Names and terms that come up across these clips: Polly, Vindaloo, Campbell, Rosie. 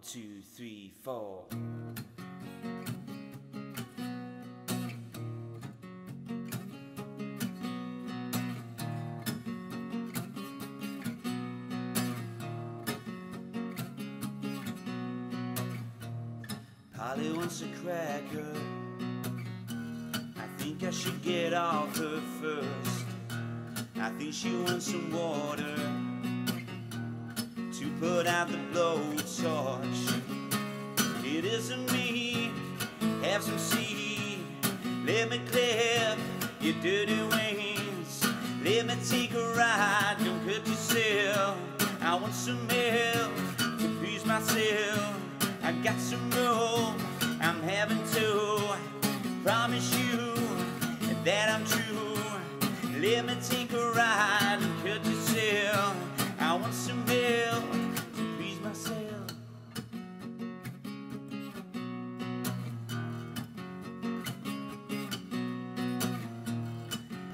1, 2, 3, 4. Polly wants a cracker. I think I should get off her first. I think she wants some water to put out the blowtorch. It isn't me. Have some tea. Let me clip your dirty wings. Let me take a ride. Don't cut yourself. I want some help to please myself. I got some room, I'm having to promise you that I'm true. Let me take a ride and cut yourself. I want some help to please myself.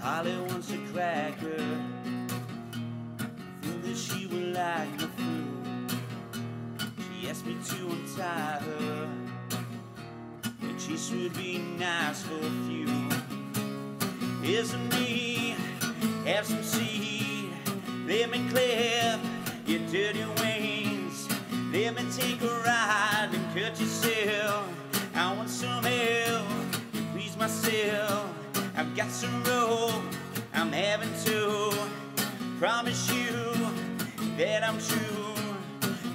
Polly wants a cracker. I feel that she would like my food. Asked me to untie her, and she would be nice for a few. Isn't me, have some seed. Let me clip your dirty wings. Let me take a ride and cut yourself. I want some help to please myself. I've got some rope, I'm having to promise you that I'm true.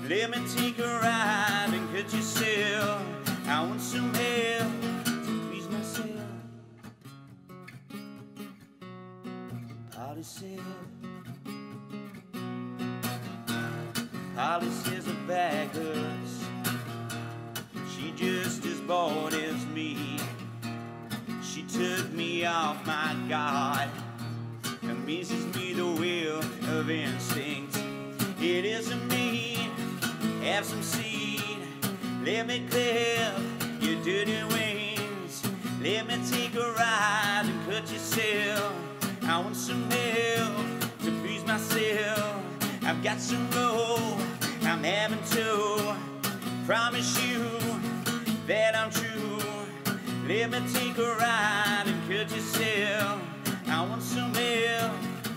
Let me take a ride and cut yourself. I want some help to please myself. Polly said, Polly says her back hurts. She just as bored as me. She took me off my guard. Amazes me the will of instinct. It isn't me. Have some seed. Let me clip your dirty wings. Let me take a ride and cut yourself. I want some help to please myself. I've got some rope, I'm having to promise you that I'm true. Let me take a ride and cut yourself. I want some help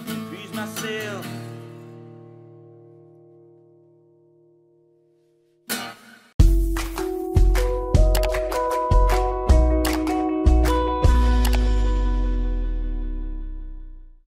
to please myself.